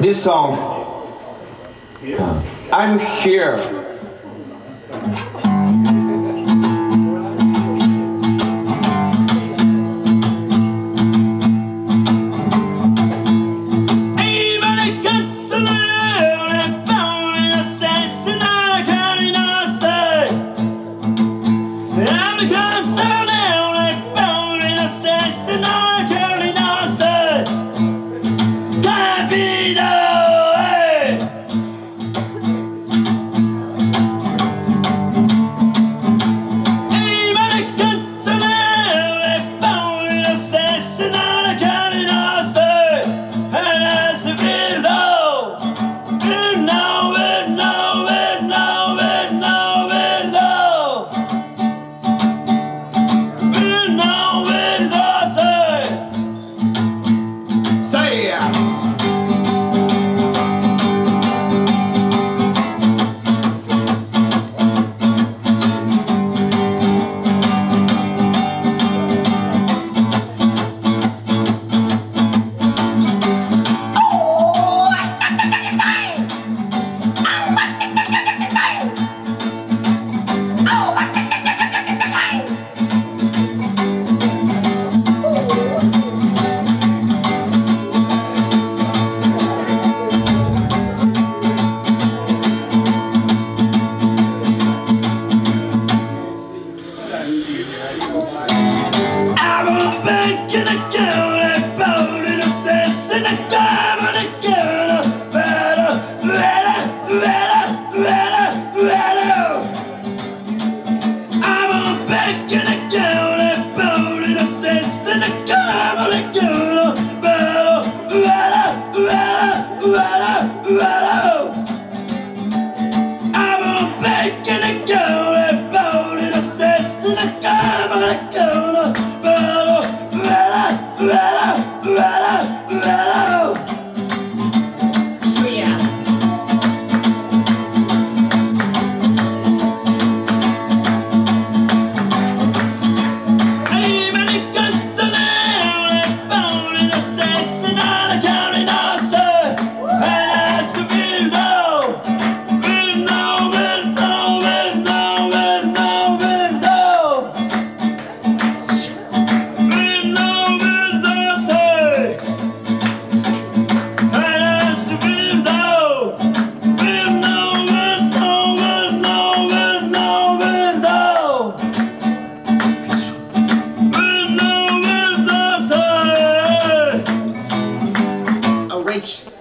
this song, I'm Here.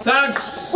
Thanks.